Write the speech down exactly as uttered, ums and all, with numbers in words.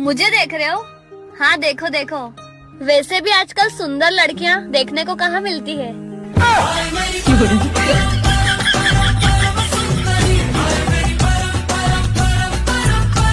मुझे देख रहे हो? हाँ देखो देखो। वैसे भी आजकल सुंदर लड़कियाँ देखने को कहाँ मिलती है।